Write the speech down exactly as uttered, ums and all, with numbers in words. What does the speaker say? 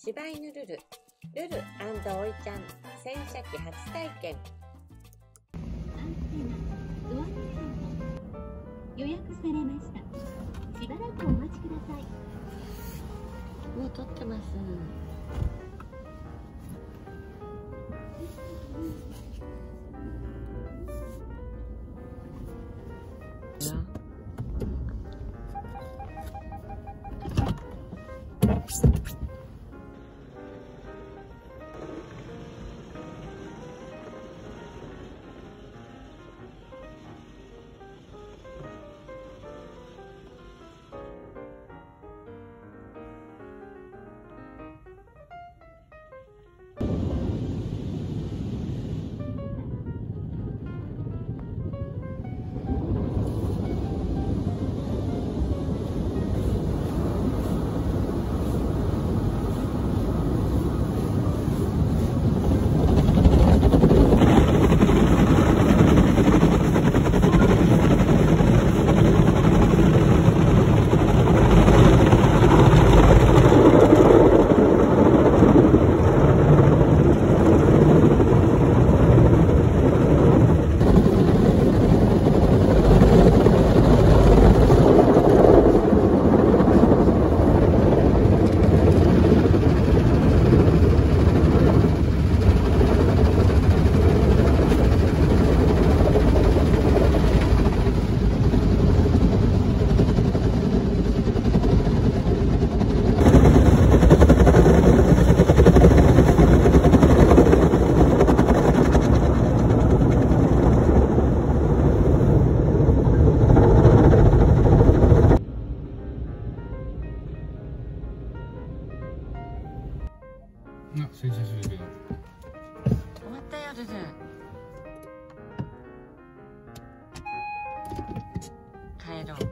柴犬ルル、ルル&おいちゃん、洗車機初体験。アンテナ、ドア予約されました。しばらくお待ちください。もう撮ってます。な、洗車するけど終わったよ、ルル。帰ろう。